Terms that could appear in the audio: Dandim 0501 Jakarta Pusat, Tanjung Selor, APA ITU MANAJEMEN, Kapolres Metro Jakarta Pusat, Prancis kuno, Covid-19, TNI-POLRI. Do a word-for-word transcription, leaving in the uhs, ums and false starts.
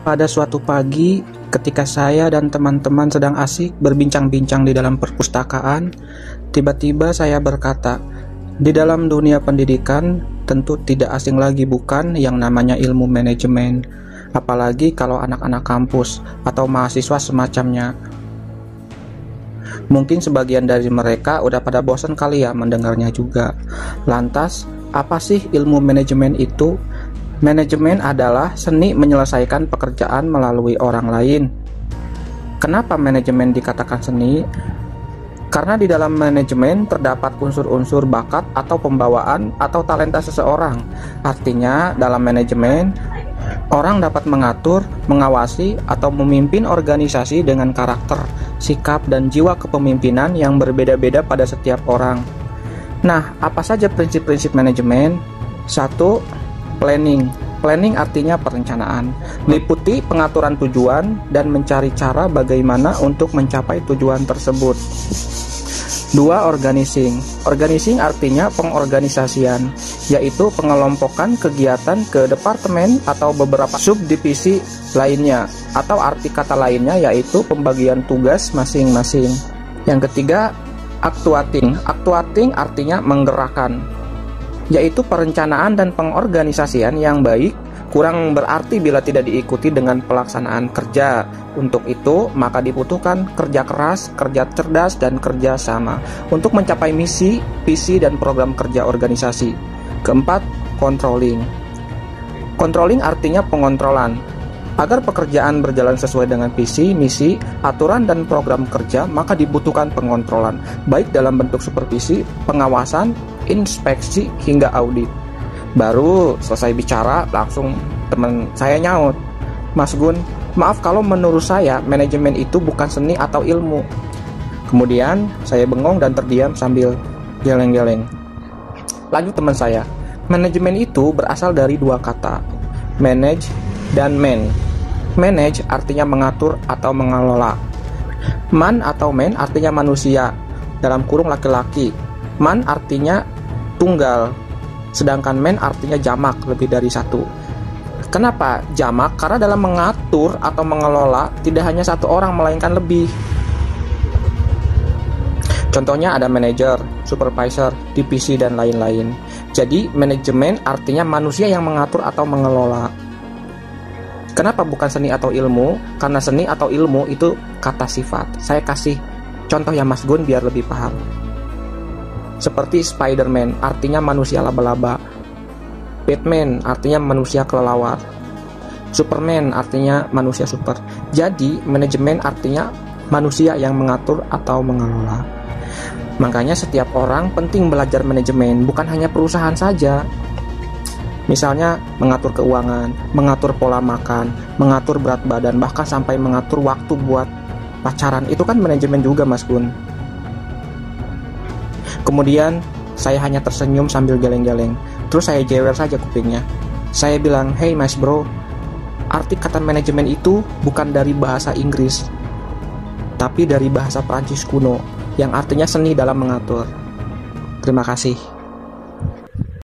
Pada suatu pagi, ketika saya dan teman-teman sedang asik berbincang-bincang di dalam perpustakaan, tiba-tiba saya berkata, di dalam dunia pendidikan, tentu tidak asing lagi bukan yang namanya ilmu manajemen, apalagi kalau anak-anak kampus atau mahasiswa semacamnya. Mungkin sebagian dari mereka udah pada bosan kali ya mendengarnya juga. Lantas, apa sih ilmu manajemen itu? Manajemen adalah seni menyelesaikan pekerjaan melalui orang lain. Kenapa manajemen dikatakan seni? Karena di dalam manajemen terdapat unsur-unsur bakat atau pembawaan atau talenta seseorang. Artinya, dalam manajemen, orang dapat mengatur, mengawasi, atau memimpin organisasi dengan karakter, sikap, dan jiwa kepemimpinan yang berbeda-beda pada setiap orang. Nah, apa saja prinsip-prinsip manajemen? Satu, planning. Planning artinya perencanaan, meliputi pengaturan tujuan dan mencari cara bagaimana untuk mencapai tujuan tersebut. Dua, organizing. Organizing artinya pengorganisasian, yaitu pengelompokan kegiatan ke departemen atau beberapa subdivisi lainnya, atau arti kata lainnya yaitu pembagian tugas masing-masing. Yang ketiga, actuating. Actuating artinya menggerakkan, yaitu perencanaan dan pengorganisasian yang baik, kurang berarti bila tidak diikuti dengan pelaksanaan kerja. Untuk itu, maka dibutuhkan kerja keras, kerja cerdas, dan kerja sama untuk mencapai misi, visi, dan program kerja organisasi. Keempat, controlling. Controlling artinya pengontrolan. Agar pekerjaan berjalan sesuai dengan visi, misi, aturan, dan program kerja, maka dibutuhkan pengontrolan, baik dalam bentuk supervisi, pengawasan, inspeksi, hingga audit. Baru selesai bicara, langsung teman saya nyaut, "Mas Gun, maaf kalau menurut saya manajemen itu bukan seni atau ilmu." Kemudian saya bengong dan terdiam sambil geleng-geleng. Lanjut teman saya, "Manajemen itu berasal dari dua kata, manage dan man. Manage artinya mengatur atau mengelola. Man atau man artinya manusia, dalam kurung laki-laki. Man artinya tunggal, sedangkan men artinya jamak, lebih dari satu. Kenapa jamak? Karena dalam mengatur atau mengelola tidak hanya satu orang, melainkan lebih. Contohnya ada manajer, supervisor, divisi, dan lain-lain. Jadi manajemen artinya manusia yang mengatur atau mengelola. Kenapa bukan seni atau ilmu? Karena seni atau ilmu itu kata sifat. Saya kasih contoh ya Mas Gun biar lebih paham. Seperti Spider-Man artinya manusia laba-laba, Batman artinya manusia kelelawar, Superman artinya manusia super. Jadi manajemen artinya manusia yang mengatur atau mengelola. Makanya setiap orang penting belajar manajemen, bukan hanya perusahaan saja. Misalnya mengatur keuangan, mengatur pola makan, mengatur berat badan, bahkan sampai mengatur waktu buat pacaran. Itu kan manajemen juga Mas Gun. Kemudian saya hanya tersenyum sambil geleng-geleng. Terus saya jewer saja kupingnya. Saya bilang, "Hey Mas Bro, arti kata manajemen itu bukan dari bahasa Inggris, tapi dari bahasa Prancis kuno, yang artinya seni dalam mengatur." Terima kasih.